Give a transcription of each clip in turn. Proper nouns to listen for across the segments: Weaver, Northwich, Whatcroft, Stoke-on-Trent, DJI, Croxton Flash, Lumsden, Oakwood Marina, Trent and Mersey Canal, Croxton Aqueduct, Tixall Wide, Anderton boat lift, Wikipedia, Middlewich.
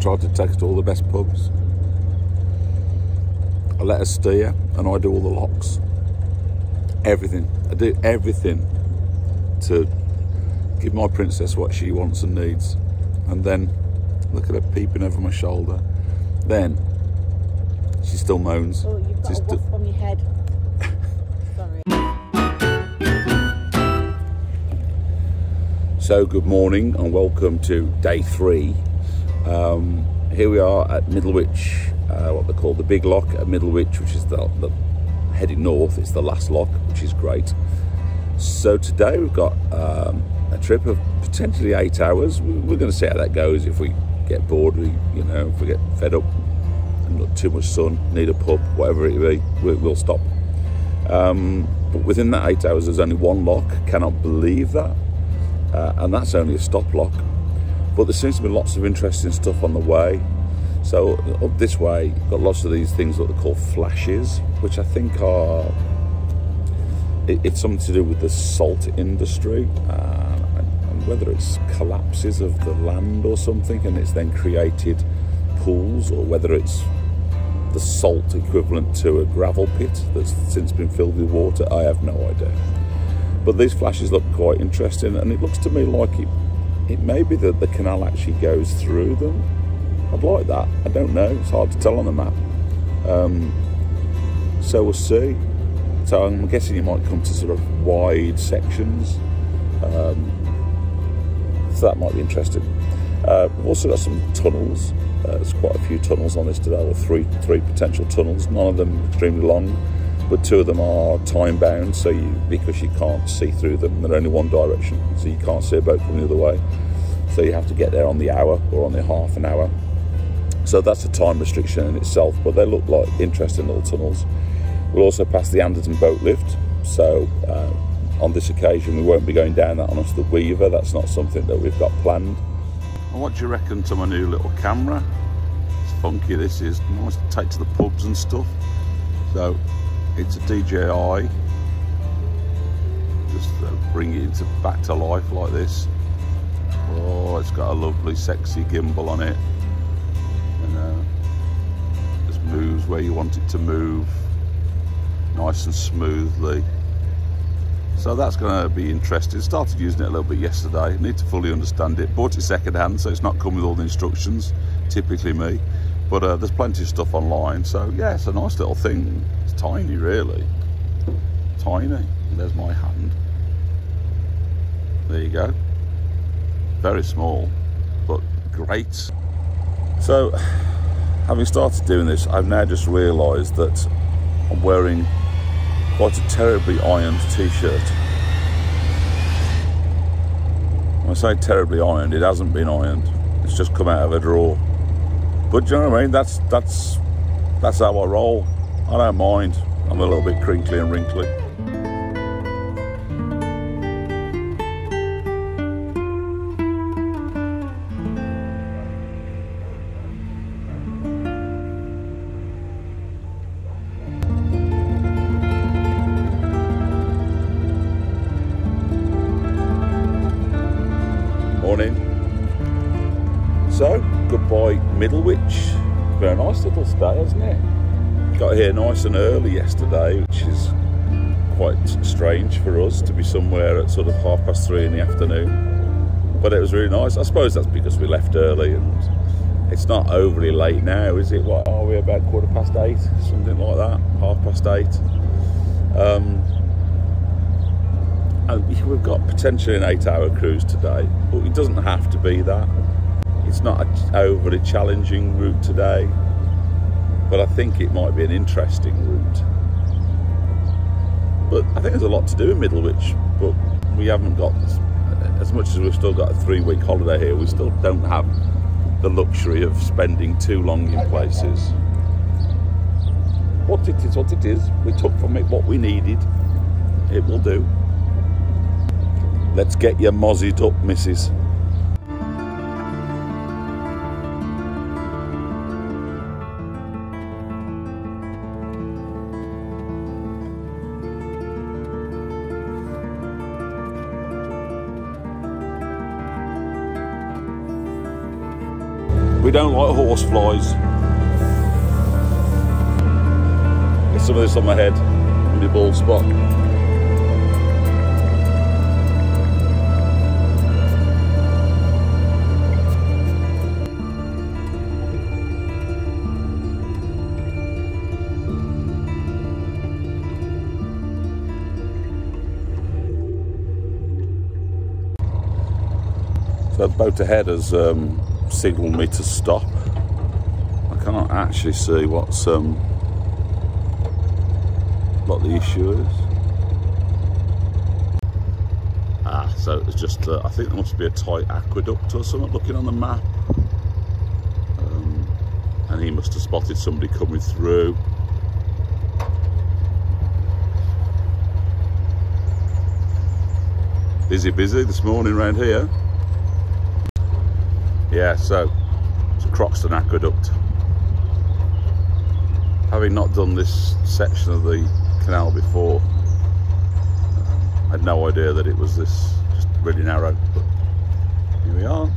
tried to text all the best pubs. I let her steer and I do all the locks. Everything. I do everything to give my princess what she wants and needs. And then look at her peeping over my shoulder. Then she still moans. Oh, you've got a wasp on your head. Sorry. So good morning and welcome to day three. Here we are at Middlewich, what they call the big lock at Middlewich, which is the heading north. It's the last lock, which is great. So today we've got a trip of potentially 8 hours. We're going to see how that goes. If we get bored, if we get fed up, not too much sun, need a pub, whatever it be, we'll stop. But within that 8 hours, there's only one lock. Cannot believe that. And that's only a stop lock. But there seems to be lots of interesting stuff on the way. So up this way, you've got lots of these things that they call flashes, which I think are, it's something to do with the salt industry, and whether it's collapses of the land or something, and it's then created pools, or whether it's the salt equivalent to a gravel pit that's since been filled with water, I have no idea. But these flashes look quite interesting, and it looks to me like it may be that the canal actually goes through them. I'd like that. I don't know, it's hard to tell on the map. So we'll see. So I'm guessing you might come to sort of wide sections, so that might be interesting. We've also got some tunnels. There's quite a few tunnels on this today, or three potential tunnels. None of them extremely long, but two of them are time bound, so because you can't see through them, they're only one direction, so you can't see a boat from the other way, so you have to get there on the hour or on the half an hour. So that's a time restriction in itself, but they look like interesting little tunnels. We'll also pass the Anderton boat lift, so on this occasion we won't be going down that, on the Weaver. That's not something that we've got planned. And what do you reckon to my new little camera? It's funky, this is. I always take to the pubs and stuff. So it's a DJI. Just bring it back to life like this. Oh, it's got a lovely, sexy gimbal on it. And just moves where you want it to move, nice and smoothly. So that's going to be interesting. Started using it a little bit yesterday. Need to fully understand it. Bought it second hand, so it's not come with all the instructions. Typically me. But there's plenty of stuff online. So yeah, it's a nice little thing. It's tiny, really. Tiny. There's my hand. There you go. Very small, but great. So, having started doing this, I've now just realised that I'm wearing quite a terribly ironed t-shirt. When I say terribly ironed, it hasn't been ironed. It's just come out of a drawer. But do you know what I mean? That's how I roll. I don't mind. I'm a little bit crinkly and wrinkly. Middlewich, very nice little stay, isn't it? Got here nice and early yesterday, which is quite strange for us to be somewhere at sort of 3:30 in the afternoon. But it was really nice. I suppose that's because we left early, and it's not overly late now, is it? What are we, about 8:15, something like that, 8:30. And we've got potentially an 8-hour cruise today, but it doesn't have to be that. It's not an overly challenging route today, but I think it might be an interesting route. But I think there's a lot to do in Middlewich, but we haven't got, as much as we've still got a 3-week holiday here, we still don't have the luxury of spending too long in places. But it is what it is. We took from it what we needed. It will do. Let's get you mozzied up, missus. We don't like horse flies. Get some of this on my head, on your bald spot. The boat ahead has signalled me to stop. I can't actually see what the issue is. Ah, so it was just, I think there must be a tight aqueduct or something looking on the map. And he must have spotted somebody coming through. Busy this morning round here. Yeah, so it's Croxton Aqueduct. Having not done this section of the canal before, I had no idea that it was this just really narrow, but here we are.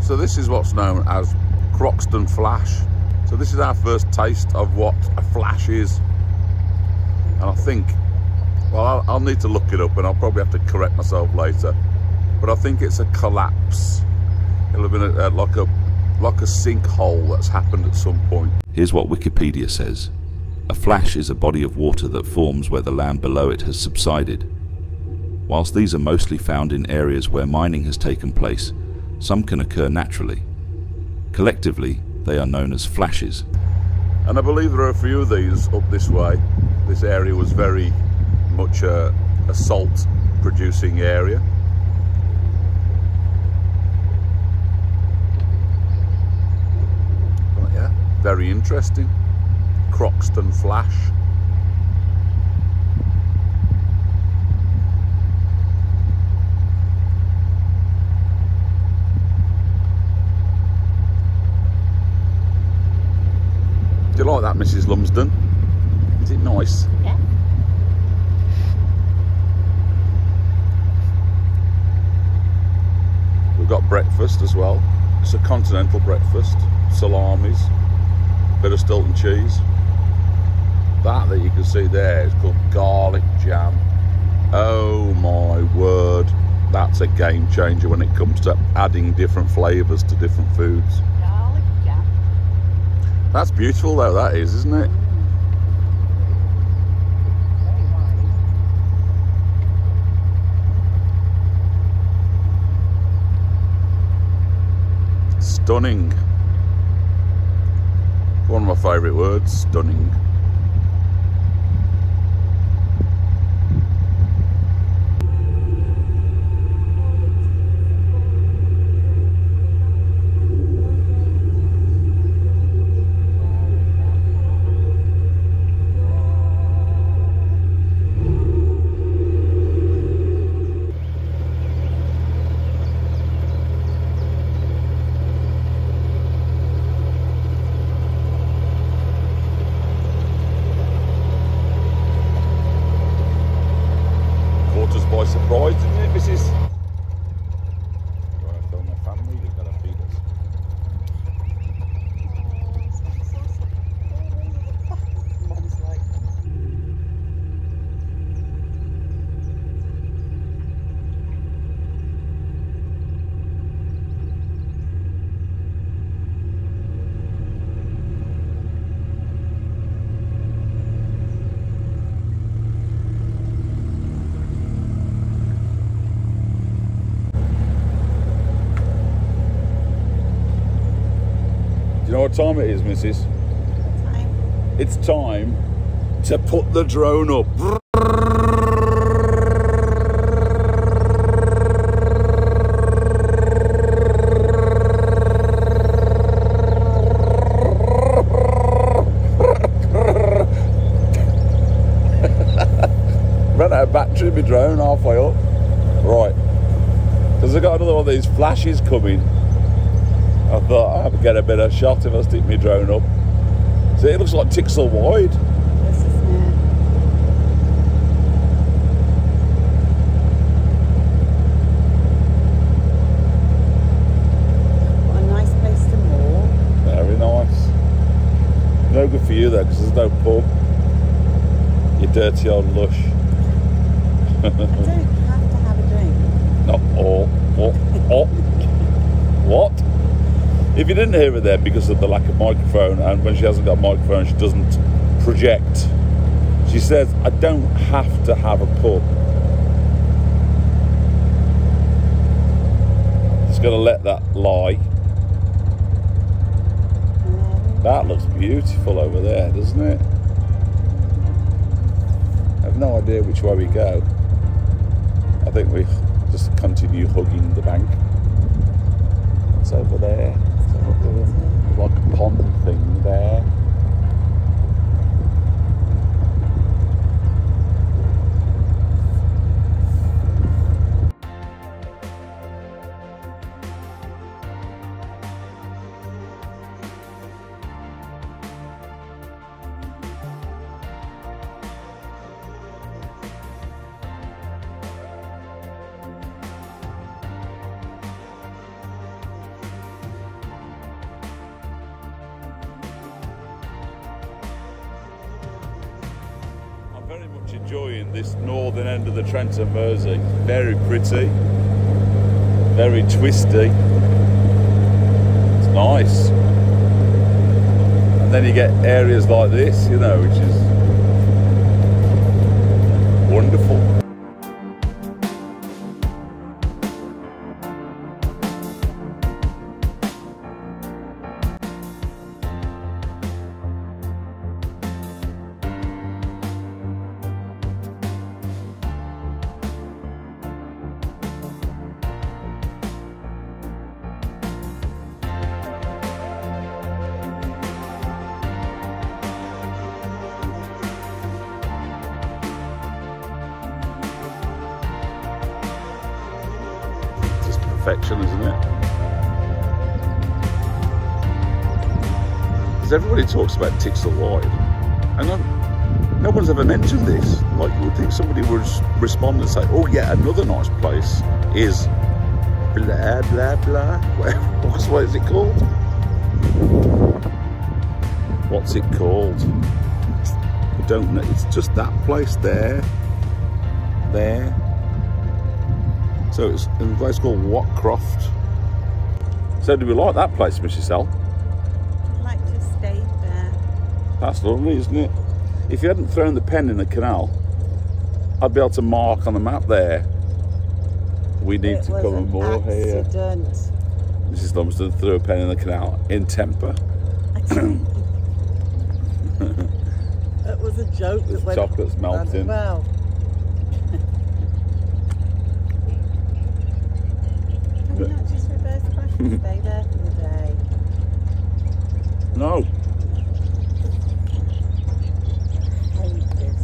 So this is what's known as Croxton Flash. So this is our first taste of what a flash is. And I think, well, I'll need to look it up and I'll probably have to correct myself later. But I think it's a collapse. It'll have been like a sinkhole that's happened at some point. Here's what Wikipedia says. A flash is a body of water that forms where the land below it has subsided. Whilst these are mostly found in areas where mining has taken place, some can occur naturally. Collectively, they are known as flashes. And I believe there are a few of these up this way. This area was very much a salt-producing area. But yeah, very interesting. Croxton Flash. Do you like that, Mrs. Lumsden? Is it nice? Yeah. We've got breakfast as well. It's a continental breakfast. Salamis, bit of Stilton cheese. That you can see there is called garlic jam. Oh my word. That's a game changer when it comes to adding different flavours to different foods. That's beautiful though, that is, isn't it? Stunning. One of my favourite words, stunning. What time it is, missus? What time? It's time to put the drone up. Ran out of battery, my drone halfway up. Right, because I got another one of these flashes coming. I thought I'd get a bit of shot if I stick my drone up. See, it looks like Tixall Wide. Yes, isn't it? What a nice place to moor. Very nice. No good for you though, because there's no pub. You dirty old lush. I don't have to have a drink. Not all. What? If you didn't hear it then, because of the lack of microphone, and when she hasn't got a microphone, she doesn't project. She says, I don't have to have a pub. Just going to let that lie. That looks beautiful over there, doesn't it? I have no idea which way we go. I think we just continue hugging the bank. It's over there. Like a pond thing there. Enjoying this northern end of the Trent and Mersey. Very pretty, very twisty. It's nice. And then you get areas like this, you know, which is wonderful. Isn't it? Because everybody talks about Tixall Wide, and no one's ever mentioned this. Like, you would think somebody would respond and say, oh yeah, another nice place is blah blah blah. What is it called? What's it called? I don't know. It's just that place there. There. So it's in a place called Whatcroft. So do we like that place, Mrs. L? I'd like to stay there. That's lovely, isn't it? If you hadn't thrown the pen in the canal, I'd be able to mark on the map there. We need to come and moor here. Mrs. Lumsden threw a pen in the canal in temper. That was a joke. The chocolate's melting. Well. Can we not just reverse back and stay there for the day? No. I hate this.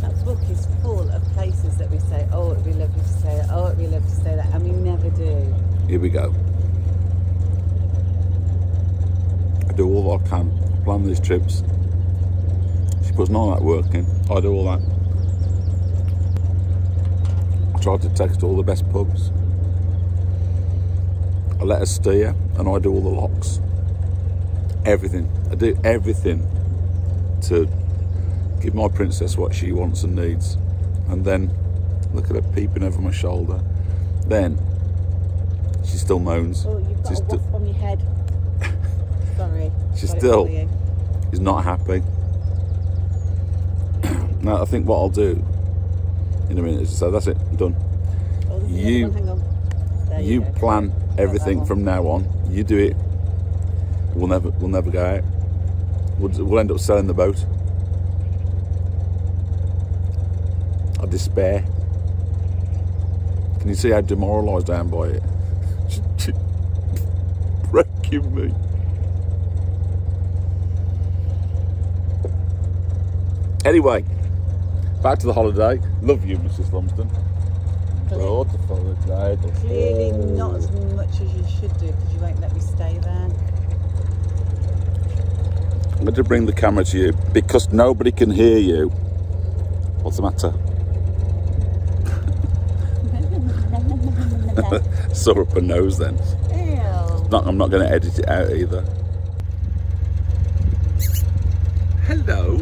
That book is full of places that we say, oh, it'd be lovely to stay there, oh, it'd be lovely to stay there, and we never do. Here we go. Do all I can, plan these trips. She puts none of that work in. I do all that. I try to text all the best pubs. I let her steer and I do all the locks. Everything. I do everything to give my princess what she wants and needs. And then look at her peeping over my shoulder. Then she still moans. Oh, you've got a wasp on your head. Sorry, she still is not happy. Now, I think what I'll do in a minute is to say, that's it, I'm done. Oh, you plan everything from now on. You do it. We'll never go out. We'll end up selling the boat. I despair. Can you see how demoralised I am by it? It's breaking me. Anyway, back to the holiday. Love you, Mrs. Lumsden. Clearly not as much as you should do, because you won't let me stay there. I'm going to bring the camera to you because nobody can hear you. What's the matter? Sore up her nose then. Ew. I'm not going to edit it out either. Hello.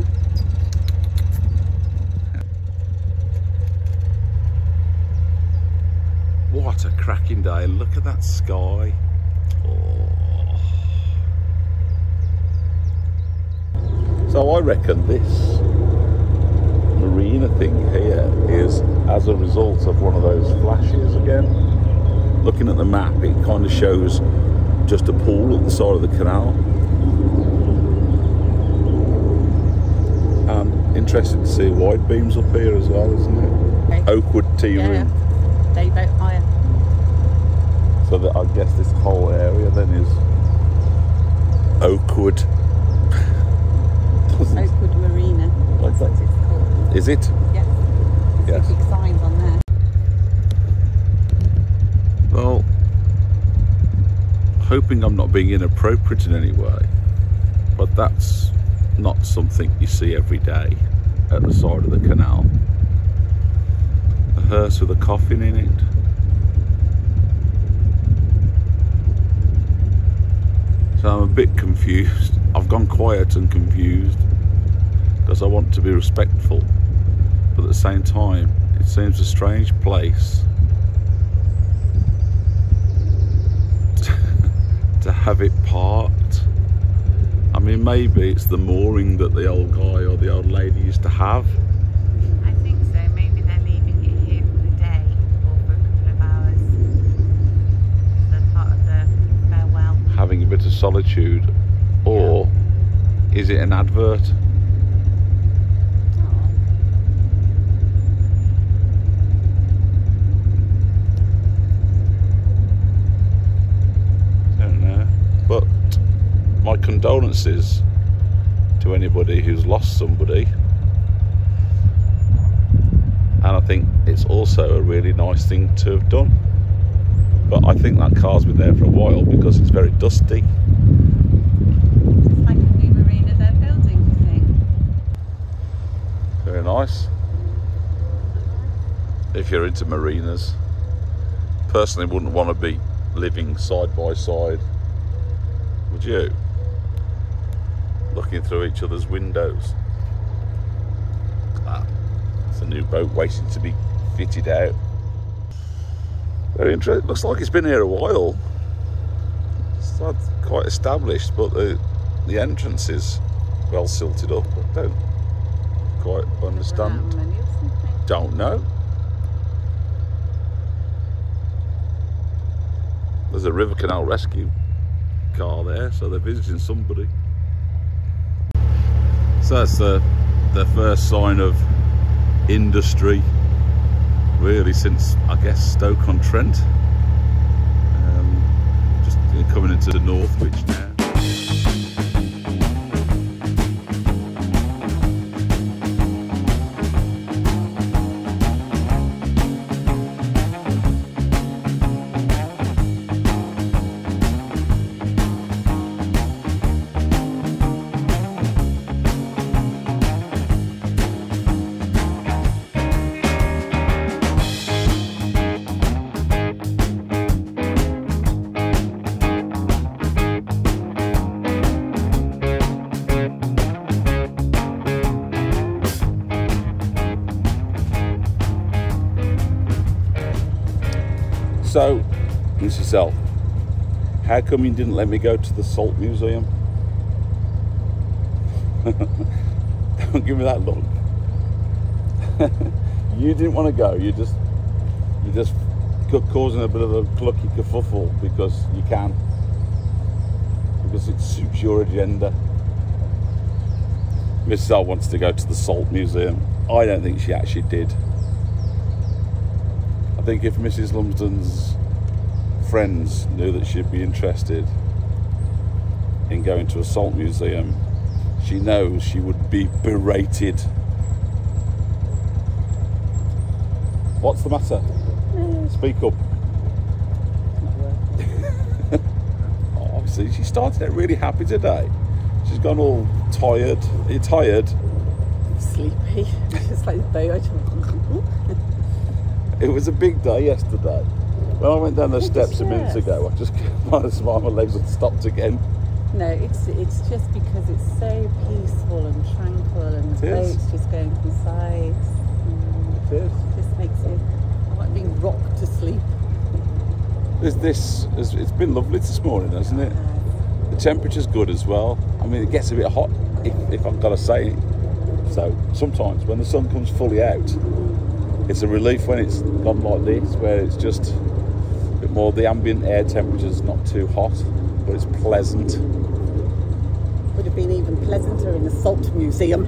What a cracking day. Look at that sky. Oh. So I reckon this marina thing here is as a result of one of those flashes again. Looking at the map, it kind of shows just a pool at the side of the canal. And interesting to see wide beams up here as well, isn't it? Okay. Oakwood tea room. They boat higher. So that, I guess this whole area then is Oakwood. Oakwood Marina. That's what it's called. Is it? Yes. Yes. Big signs on there. Well, hoping I'm not being inappropriate in any way, but that's not something you see every day at the side of the canal. Hearse with a coffin in it. So I'm a bit confused. I've gone quiet and confused because I want to be respectful, but at the same time it seems a strange place to have it parked. I mean, maybe it's the mooring that the old guy or the old lady used to have. Having a bit of solitude, or yeah. Is it an advert? Oh. Don't know. But my condolences to anybody who's lost somebody, and I think it's also a really nice thing to have done. But I think that car's been there for a while because it's very dusty. It's like a new marina they're building, do you think? Very nice. If you're into marinas. Personally wouldn't want to be living side by side. Would you? Looking through each other's windows. Ah, it's a new boat waiting to be fitted out. Very interesting. Looks like it's been here a while. It's not quite established, but the entrance is well silted up. I don't quite understand. Don't know. There's a river canal rescue car there, so they're visiting somebody. So that's the first sign of industry. Really, since I guess Stoke-on-Trent, just coming into the Northwich now. So, Mrs. Self, how come you didn't let me go to the Salt Museum? Don't give me that look. You didn't want to go. You just causing a bit of a clucky kerfuffle because you can. Because it suits your agenda. Mrs. Self wants to go to the Salt Museum. I don't think she actually did. I think if Mrs. Lumsden's friends knew that she'd be interested in going to a salt museum, she knows she would be berated What's the matter? Speak up. Oh, obviously, she started out really happy today. She's gone all tired. Are you tired? I'm sleepy. Just like bird. It was a big day yesterday. When I went down those steps a minute ago, I just by the smile my legs had stopped again. No, it's just because it's so peaceful and tranquil, and the boat's just going from sides. It is. It just makes me, I like being rocked to sleep. It's been lovely this morning, hasn't it? The temperature's good as well. I mean, it gets a bit hot, if I've got to say it. So sometimes when the sun comes fully out, it's a relief when it's gone like this, where it's just a bit more, the ambient air temperature's not too hot, but it's pleasant. Would have been even pleasanter in the Salt Museum.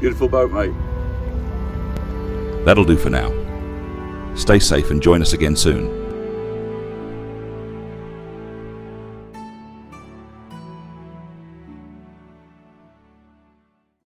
Beautiful boat, mate. That'll do for now. Stay safe and join us again soon.